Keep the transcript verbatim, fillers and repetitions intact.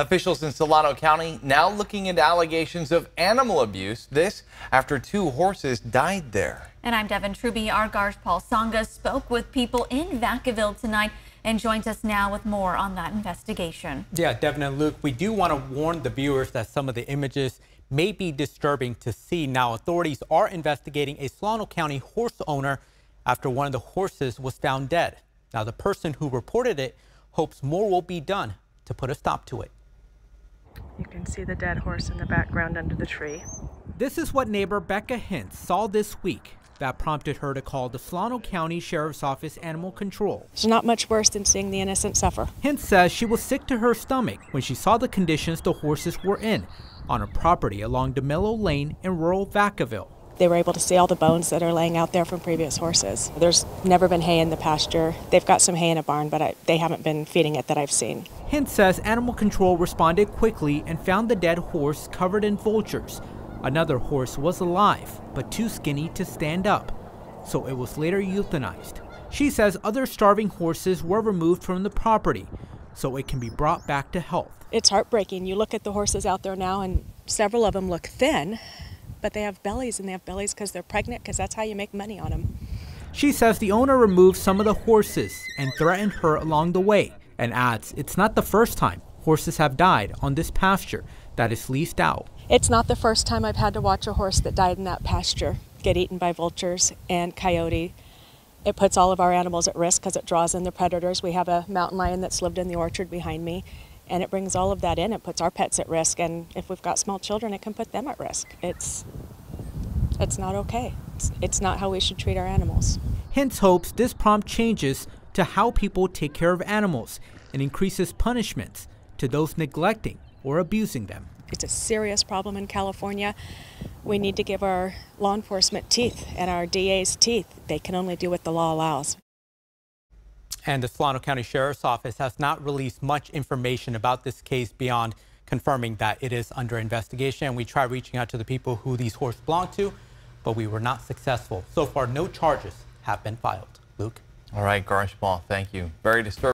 Officials in Solano County now looking into allegations of animal abuse. This after two horses died there. And I'm Devin Truby. Our Garsh Paul Sanga spoke with people in Vacaville tonight and joins us now with more on that investigation. Yeah, Devin and Luke, we do want to warn the viewers that some of the images may be disturbing to see. Now, authorities are investigating a Solano County horse owner after one of the horses was found dead. Now, the person who reported it hopes more will be done to put a stop to it. You can see the dead horse in the background under the tree. This is what neighbor Becca Hintz saw this week. That prompted her to call the Solano County Sheriff's Office Animal Control. It's not much worse than seeing the innocent suffer. Hintz says she was sick to her stomach when she saw the conditions the horses were in on a property along DeMello Lane in rural Vacaville. They were able to see all the bones that are laying out there from previous horses. There's never been hay in the pasture. They've got some hay in a barn, but I, they haven't been feeding it that I've seen. Hintz says animal control responded quickly and found the dead horse covered in vultures. Another horse was alive, but too skinny to stand up, so it was later euthanized. She says other starving horses were removed from the property, so it can be brought back to health. It's heartbreaking. You look at the horses out there now, and several of them look thin, but they have bellies, and they have bellies because they're pregnant, because that's how you make money on them. She says the owner removed some of the horses and threatened her along the way, and adds it's not the first time horses have died on this pasture that is leased out. It's not the first time I've had to watch a horse that died in that pasture get eaten by vultures and coyote. It puts all of our animals at risk because it draws in the predators. We have a mountain lion that's lived in the orchard behind me, and it brings all of that in. It puts our pets at risk, and if we've got small children, it can put them at risk. It's, it's not okay. It's, it's not how we should treat our animals. Hintz hopes this prompt changes to how people take care of animals and increases punishments to those neglecting or abusing them. It's a serious problem in California. We need to give our law enforcement teeth and our D A's teeth. They can only do what the law allows. And the Solano County Sheriff's Office has not released much information about this case beyond confirming that it is under investigation. And we tried reaching out to the people who these horses belong to, but we were not successful. So far, no charges have been filed. Luke? All right, Garsh Paul, thank you. Very disturbing.